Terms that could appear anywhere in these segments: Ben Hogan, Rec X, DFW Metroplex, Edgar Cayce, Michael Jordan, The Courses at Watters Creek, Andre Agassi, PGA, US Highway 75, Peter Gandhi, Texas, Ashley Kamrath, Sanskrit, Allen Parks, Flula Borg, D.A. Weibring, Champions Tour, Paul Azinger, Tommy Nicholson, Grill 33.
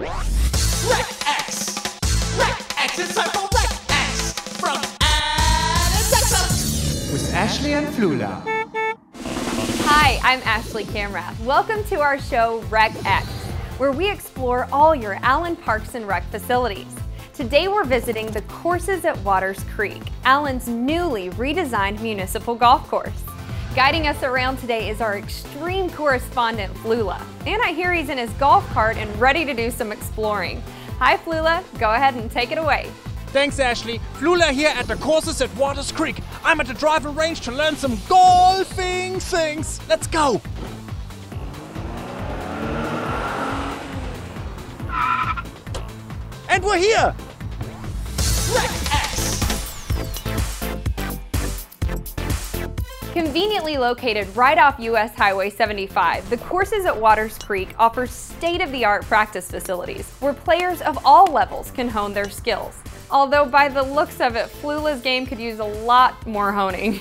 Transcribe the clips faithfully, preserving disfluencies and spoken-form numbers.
Rec X! Rec X is our Rec X from Texas with Ashley and Flula. Hi, I'm Ashley Kamrath. Welcome to our show Rec X, where we explore all your Allen Parks and Rec facilities. Today we're visiting the Courses at Watters Creek, Allen's newly redesigned municipal golf course. Guiding us around today is our extreme correspondent, Flula. And I hear he's in his golf cart and ready to do some exploring. Hi, Flula. Go ahead and take it away. Thanks, Ashley. Flula here at the Courses at Watters Creek. I'm at the driving range to learn some golfing things. Let's go. And we're here. Conveniently located right off U S Highway seventy-five, the Courses at Watters Creek offers state-of-the-art practice facilities where players of all levels can hone their skills. Although by the looks of it, Flula's game could use a lot more honing.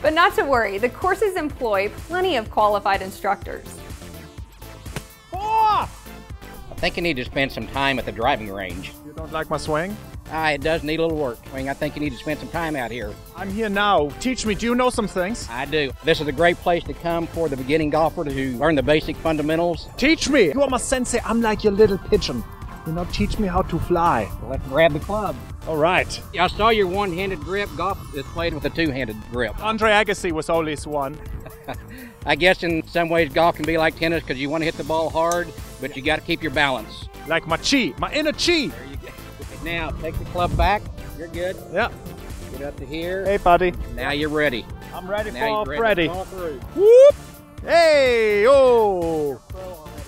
But not to worry, the courses employ plenty of qualified instructors. I think you need to spend some time at the driving range. You don't like my swing? Ah, it does need a little work. I mean, I think you need to spend some time out here. I'm here now. Teach me. Do you know some things? I do. This is a great place to come for the beginning golfer to learn the basic fundamentals. Teach me! You are my sensei. I'm like your little pigeon. You know, teach me how to fly. Let's grab the club. All right. I saw your one-handed grip. Golf is played with a two-handed grip. Andre Agassi was always one. I guess in some ways golf can be like tennis because you want to hit the ball hard, but you got to keep your balance. Like my chi, my inner chi. There you go. Now, take the club back. You're good. Yep. Get up to here. Hey, buddy. Now you're ready. I'm ready now for Freddy. Whoop! Hey! Oh!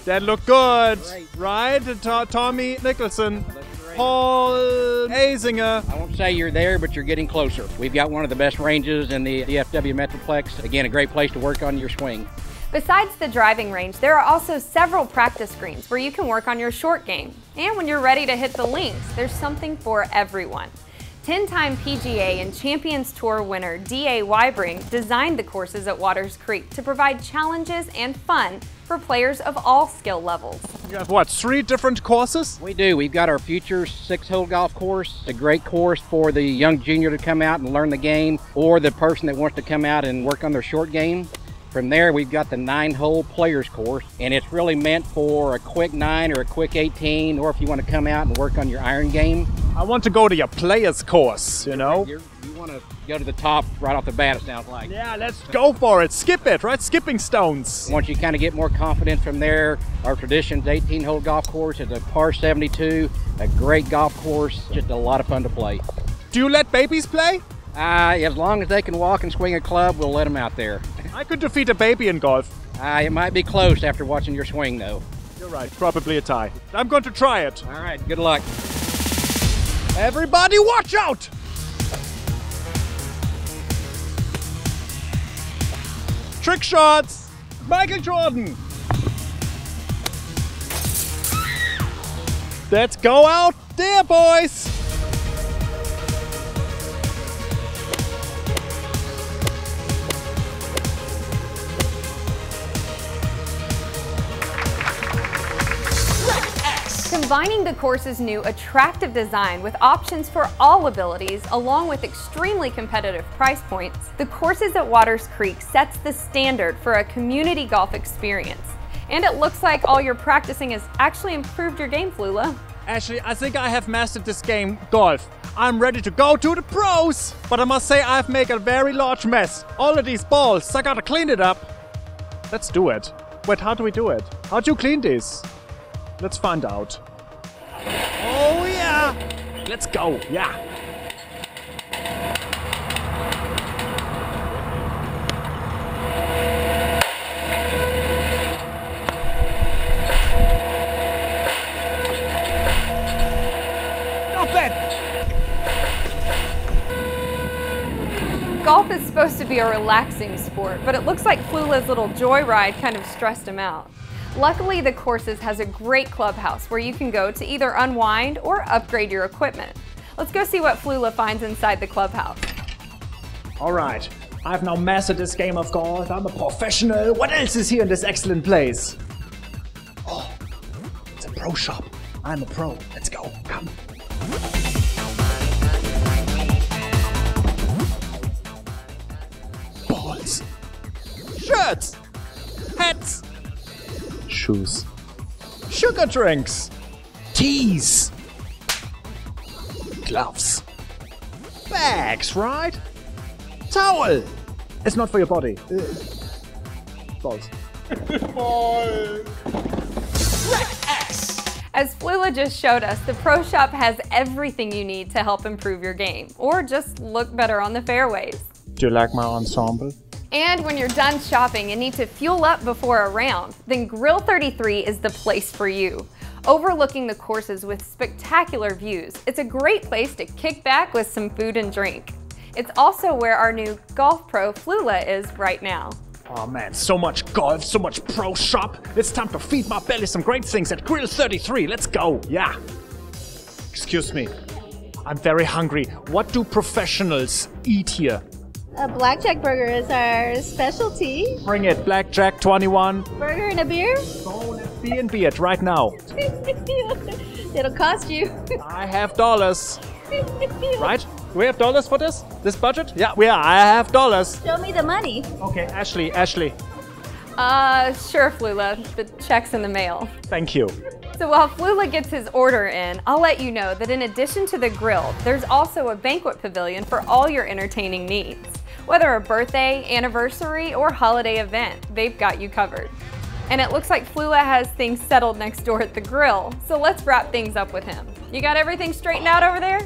That looked good. Great. Right? To Tommy Nicholson. Paul Azinger. I won't say you're there, but you're getting closer. We've got one of the best ranges in the D F W Metroplex. Again, a great place to work on your swing. Besides the driving range, there are also several practice screens where you can work on your short game. And when you're ready to hit the links, there's something for everyone. ten-time P G A and Champions Tour winner D A Weibring designed the courses at Watters Creek to provide challenges and fun for players of all skill levels. You have what, three different courses? We do. We've got our future six-hole golf course, a great course for the young junior to come out and learn the game, or the person that wants to come out and work on their short game. From there, we've got the nine-hole players course, and it's really meant for a quick nine or a quick eighteen, or if you want to come out and work on your iron game. I want to go to your players course, you know? You're, you want to go to the top right off the bat, it sounds like. Yeah, let's go for it. Skip it, right? Skipping stones. Once you kind of get more confidence from there, our tradition's eighteen-hole golf course is a par seventy-two, a great golf course, just a lot of fun to play. Do you let babies play? Uh, as long as they can walk and swing a club, we'll let them out there. I could defeat a baby in golf. Uh, it might be close after watching your swing, though. You're right, probably a tie. I'm going to try it. All right, good luck. Everybody watch out! Trick shots! Michael Jordan! Let's go out there, boys! Combining the course's new attractive design with options for all abilities, along with extremely competitive price points, the Courses at Watters Creek sets the standard for a community golf experience. And it looks like all your practicing has actually improved your game, Flula. Ashley, I think I have mastered this game, golf. I'm ready to go to the pros! But I must say I've made a very large mess. All of these balls, I gotta clean it up. Let's do it. Wait, how do we do it? How do you clean these? Let's find out. Oh yeah! Let's go, yeah! Not bad! Golf is supposed to be a relaxing sport, but it looks like Flula's little joyride kind of stressed him out. Luckily, the courses has a great clubhouse where you can go to either unwind or upgrade your equipment. Let's go see what Flula finds inside the clubhouse. All right, I've now mastered this game of golf. I'm a professional. What else is here in this excellent place? Oh, it's a pro shop. I'm a pro. Let's go. Come. Balls. Shirts. Hats. Shoes. Sugar drinks. Teas. Gloves. Bags, right? Towel. It's not for your body. Uh, balls. Balls. Rec X. As Flula just showed us, the Pro Shop has everything you need to help improve your game or just look better on the fairways. Do you like my ensemble? And when you're done shopping and need to fuel up before a round, then Grill thirty-three is the place for you. Overlooking the courses with spectacular views, it's a great place to kick back with some food and drink. It's also where our new golf pro Flula is right now. Oh man, so much golf, so much pro shop. It's time to feed my belly some great things at Grill thirty-three. Let's go. Yeah. Excuse me. I'm very hungry. What do professionals eat here? A blackjack burger is our specialty. Bring it. Blackjack twenty-one. Burger and a beer? Oh, let's be and be it right now. It'll cost you. I have dollars. Right? Do we have dollars for this? This budget? Yeah, we are. I have dollars. Show me the money. Okay, Ashley, Ashley. Uh, sure, Flula. The check's in the mail. Thank you. So while Flula gets his order in, I'll let you know that in addition to the grill, there's also a banquet pavilion for all your entertaining needs. Whether a birthday, anniversary, or holiday event, they've got you covered. And it looks like Flula has things settled next door at the grill, so let's wrap things up with him. You got everything straightened out over there?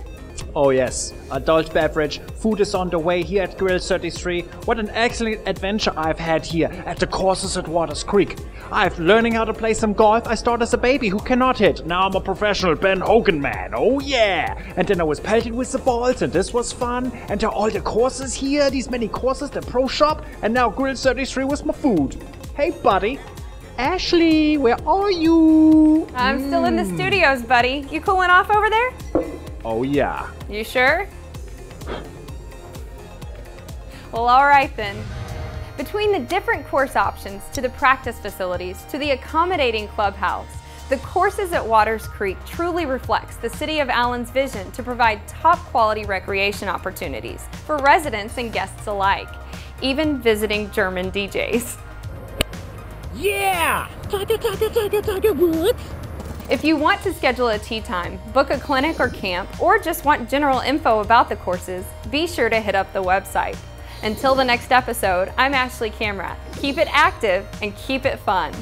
Oh yes, adult beverage, food is on the way here at Grill thirty-three. What an excellent adventure I've had here at the Courses at Watters Creek. I've learning how to play some golf. I started as a baby who cannot hit. Now I'm a professional Ben Hogan man. Oh yeah! And then I was pelted with the balls and this was fun. And there are all the courses here, these many courses, the pro shop. And now Grill thirty-three was my food. Hey buddy. Ashley, where are you? I'm mm. still in the studios, buddy. You cooling off over there? Oh yeah. You sure? Well, all right then. Between the different course options, to the practice facilities, to the accommodating clubhouse, the Courses at Watters Creek truly reflects the City of Allen's vision to provide top quality recreation opportunities for residents and guests alike, even visiting German D Js. Yeah! What? If you want to schedule a tee time, book a clinic or camp, or just want general info about the courses, be sure to hit up the website. Until the next episode, I'm Ashley Kamrath. Keep it active and keep it fun.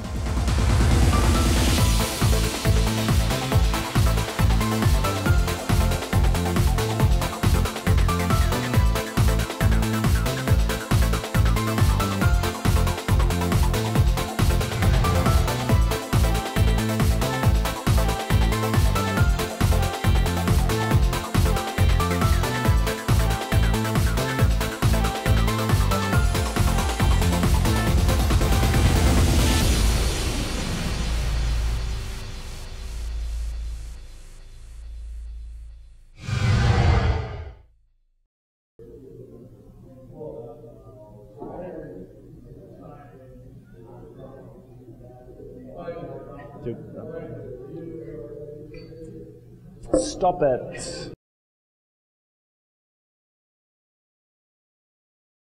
Stop it.